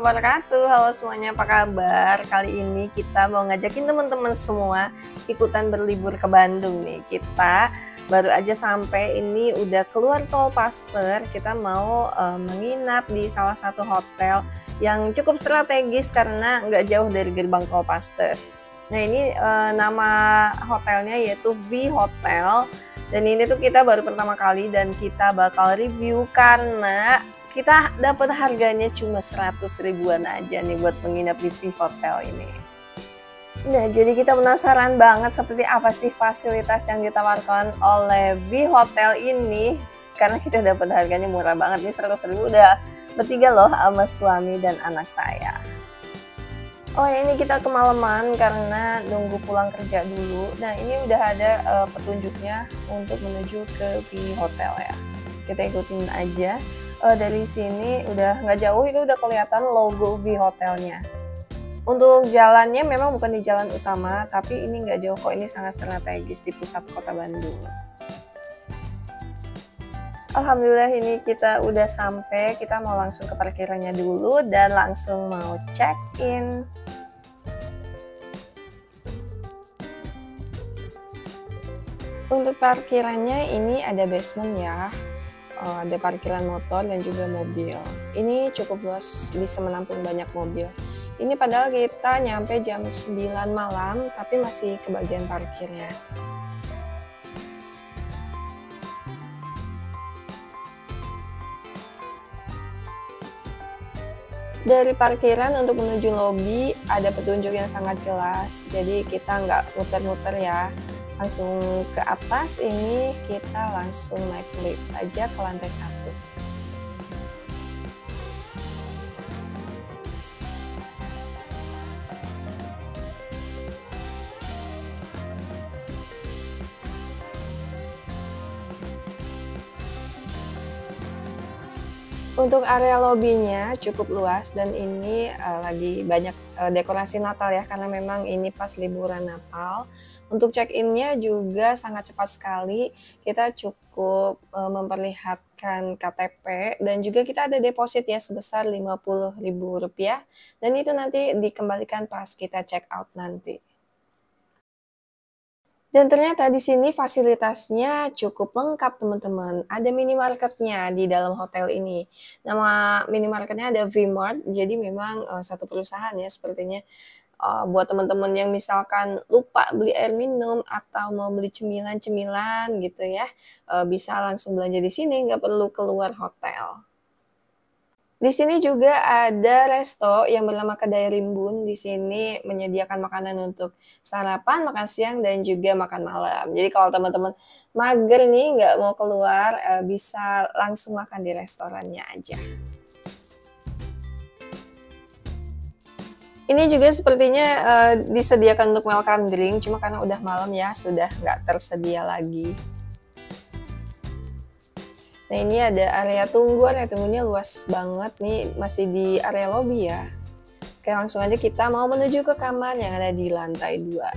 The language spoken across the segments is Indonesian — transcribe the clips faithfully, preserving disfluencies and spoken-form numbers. warahmatullahi wabarakatuh. Halo semuanya, apa kabar? Kali ini kita mau ngajakin teman-teman semua ikutan berlibur ke Bandung nih. Kita baru aja sampai, ini udah keluar tol Pasteur. Kita mau uh, menginap di salah satu hotel yang cukup strategis karena nggak jauh dari gerbang tol Pasteur. Nah, ini uh, nama hotelnya yaitu V Hotel. Dan ini tuh kita baru pertama kali dan kita bakal review karena kita dapat harganya cuma seratus ribuan aja nih buat menginap di V Hotel ini. Nah, jadi kita penasaran banget seperti apa sih fasilitas yang ditawarkan oleh V Hotel ini, karena kita dapat harganya murah banget nih, seratus ribu udah bertiga loh sama suami dan anak saya. Oh ya, ini kita kemalaman karena nunggu pulang kerja dulu. Nah, ini udah ada uh, petunjuknya untuk menuju ke V Hotel ya. Kita ikutin aja. Uh, dari sini udah nggak jauh itu udah kelihatan logo V Hotelnya. Untuk jalannya memang bukan di jalan utama, tapi ini nggak jauh kok. Ini sangat strategis di pusat kota Bandung. Alhamdulillah ini kita udah sampai, kita mau langsung ke parkirannya dulu dan langsung mau check-in. Untuk parkirannya ini ada basement ya, ada parkiran motor dan juga mobil. Ini cukup luas, bisa menampung banyak mobil. Ini padahal kita nyampe jam sembilan malam, tapi masih kebagian parkirnya. Dari parkiran untuk menuju lobi ada petunjuk yang sangat jelas, jadi kita nggak muter-muter ya, langsung ke atas. Ini kita langsung naik lift aja ke lantai satu. Untuk area lobinya cukup luas dan ini uh, lagi banyak uh, dekorasi Natal ya, karena memang ini pas liburan Natal. Untuk check-innya juga sangat cepat sekali, kita cukup uh, memperlihatkan K T P dan juga kita ada deposit ya sebesar lima puluh ribu rupiah, dan itu nanti dikembalikan pas kita check out nanti. Dan ternyata di sini fasilitasnya cukup lengkap teman-teman. Ada minimarketnya di dalam hotel ini. Nama minimarketnya ada Vmart. Jadi memang uh, satu perusahaan ya sepertinya. Uh, buat teman-teman yang misalkan lupa beli air minum atau mau beli cemilan-cemilan gitu ya, uh, bisa langsung belanja di sini, nggak perlu keluar hotel. Di sini juga ada resto yang bernama Kedai Rimbun. Di sini menyediakan makanan untuk sarapan, makan siang, dan juga makan malam. Jadi kalau teman-teman mager nih, nggak mau keluar, bisa langsung makan di restorannya aja. Ini juga sepertinya uh, disediakan untuk welcome drink, cuma karena udah malam ya, sudah nggak tersedia lagi. Nah, ini ada area tunggu, area tunggunya luas banget nih, masih di area lobi ya. Oke, langsung aja kita mau menuju ke kamar yang ada di lantai dua.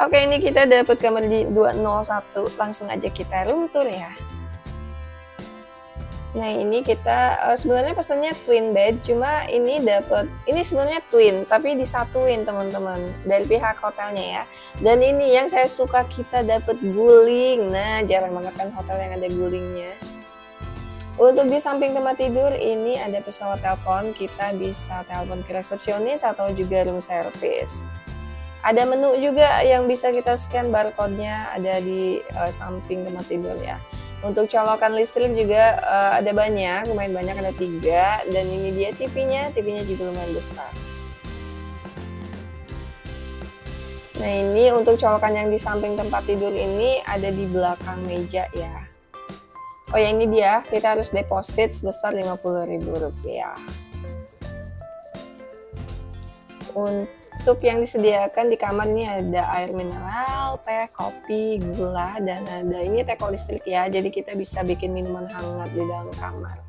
Oke, ini kita dapat kamar di dua nol satu, langsung aja kita room tour ya. Nah, ini kita uh, sebenarnya pesannya twin bed, cuma ini dapat ini sebenarnya twin tapi disatuin teman-teman dari pihak hotelnya ya. Dan ini yang saya suka, kita dapat guling. Nah, jarang banget kan hotel yang ada gulingnya. Untuk di samping tempat tidur ini ada pesawat telepon, kita bisa telepon ke resepsionis atau juga room service. Ada menu juga yang bisa kita scan barcode-nya, ada di uh, samping tempat tidur ya. Untuk colokan listrik juga uh, ada banyak, lumayan banyak, ada tiga. Dan ini dia T V-nya, T V-nya juga lumayan besar. Nah, ini untuk colokan yang di samping tempat tidur ini ada di belakang meja ya. Oh ya, ini dia, kita harus deposit sebesar lima puluh ribu rupiah. Untuk yang disediakan di kamar ini ada air mineral, teh, kopi, gula, dan ada ini teko listrik ya, jadi kita bisa bikin minuman hangat di dalam kamar.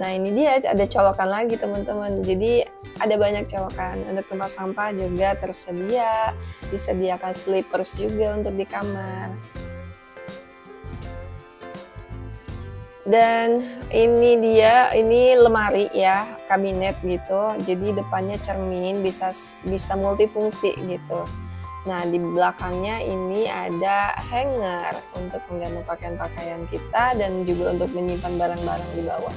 Nah ini dia, ada colokan lagi teman-teman. Jadi ada banyak colokan. Untuk tempat sampah juga tersedia, disediakan slippers juga untuk di kamar. Dan ini dia, ini lemari ya, kabinet gitu. Jadi depannya cermin, bisa bisa multifungsi gitu. Nah di belakangnya ini ada hanger untuk menggantung pakaian-pakaian kita dan juga untuk menyimpan barang-barang di bawah.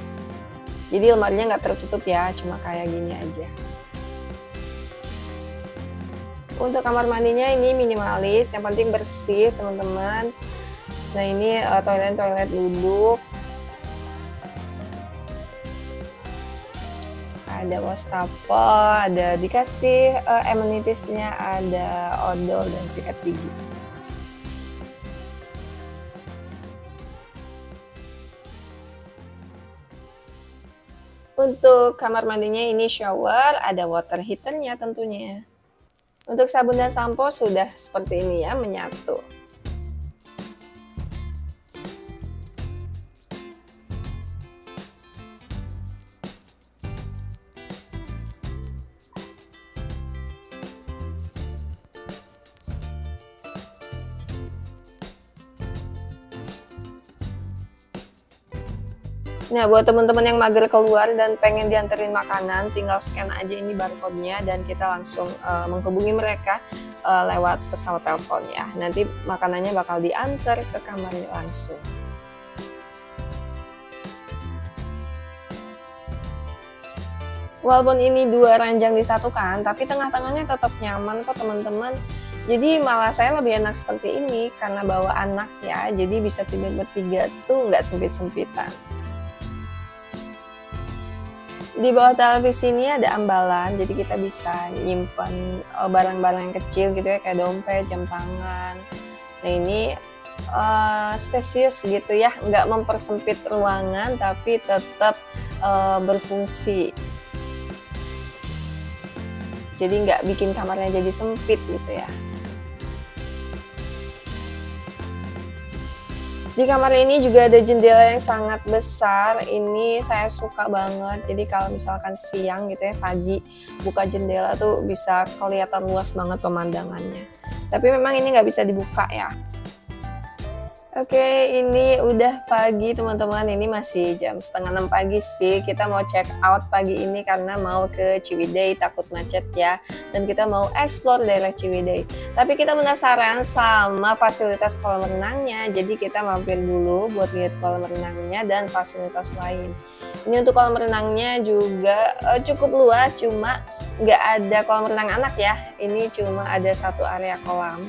Jadi lemarinya nggak tertutup ya, cuma kayak gini aja. Untuk kamar mandinya ini minimalis, yang penting bersih teman-teman. Nah ini toilet-toilet duduk. Ada wastafel, ada dikasih uh, amenitiesnya, ada odol dan sikat gigi. Untuk kamar mandinya ini shower, ada water heaternya tentunya. Untuk sabun dan sampo sudah seperti ini ya, menyatu. Nah buat teman-teman yang mager keluar dan pengen dianterin makanan, tinggal scan aja ini barcode-nya dan kita langsung uh, menghubungi mereka uh, lewat pesawat telepon ya. Nanti makanannya bakal diantar ke kamarnya langsung. Walaupun ini dua ranjang disatukan, tapi tengah-tengahnya tetap nyaman kok teman-teman. Jadi malah saya lebih enak seperti ini karena bawa anak ya, jadi bisa tidur bertiga tuh nggak sempit-sempitan. Di bawah televisi ini ada ambalan, jadi kita bisa nyimpan barang-barang yang kecil gitu ya, kayak dompet, jam tangan. Nah ini uh, spesies gitu ya, nggak mempersempit ruangan tapi tetap uh, berfungsi. Jadi nggak bikin kamarnya jadi sempit gitu ya. Di kamar ini juga ada jendela yang sangat besar, ini saya suka banget. Jadi kalau misalkan siang gitu ya, pagi buka jendela tuh bisa kelihatan luas banget pemandangannya. Tapi memang ini nggak bisa dibuka ya. Oke, ini udah pagi teman-teman, ini masih jam setengah enam pagi sih. Kita mau check out pagi ini karena mau ke Ciwidey, takut macet ya. Dan kita mau explore daerah Ciwidey. Tapi kita penasaran sama fasilitas kolam renangnya, jadi kita mampir dulu buat lihat kolam renangnya dan fasilitas lain. Ini untuk kolam renangnya juga eh, cukup luas, cuma nggak ada kolam renang anak ya. Ini cuma ada satu area kolam.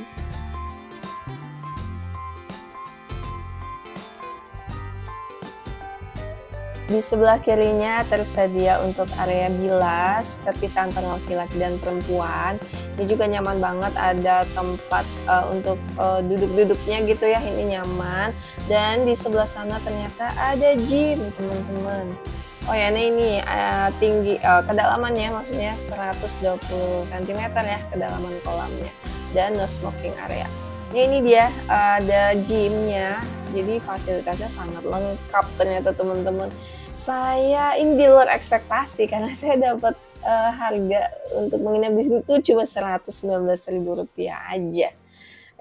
Di sebelah kirinya tersedia untuk area bilas, terpisah antara laki-laki dan perempuan. Ini juga nyaman banget, ada tempat uh, untuk uh, duduk-duduknya gitu ya, ini nyaman. Dan di sebelah sana ternyata ada gym teman-teman. Oh ya, nah ini uh, tinggi, uh, kedalamannya maksudnya seratus dua puluh sentimeter ya, kedalaman kolamnya. Dan no smoking area. Ya ini dia, uh, ada gymnya. Jadi fasilitasnya sangat lengkap ternyata teman-teman. Saya ini di luar ekspektasi karena saya dapat uh, harga untuk menginap di sini tuh cuma seratus sembilan belas ribu rupiah aja.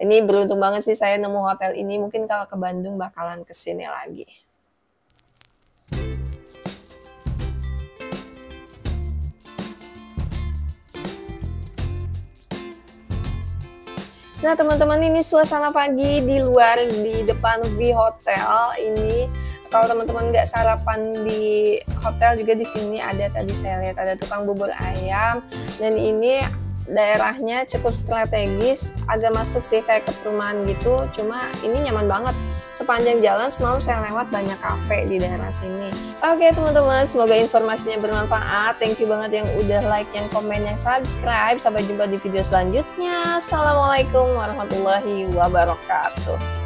Ini beruntung banget sih saya nemu hotel ini. Mungkin kalau ke Bandung bakalan kesini lagi. Nah teman-teman, ini suasana pagi di luar di depan V Hotel ini. Kalau teman-teman nggak sarapan di hotel juga di sini ada, tadi saya lihat ada tukang bubur ayam. Dan ini daerahnya cukup strategis, agak masuk sih kayak ke perumahan gitu, cuma ini nyaman banget. Sepanjang jalan semalam saya lewat banyak kafe di daerah sini. Oke teman-teman, semoga informasinya bermanfaat. Thank you banget yang udah like, yang komen, yang subscribe. Sampai jumpa di video selanjutnya. Assalamualaikum warahmatullahi wabarakatuh.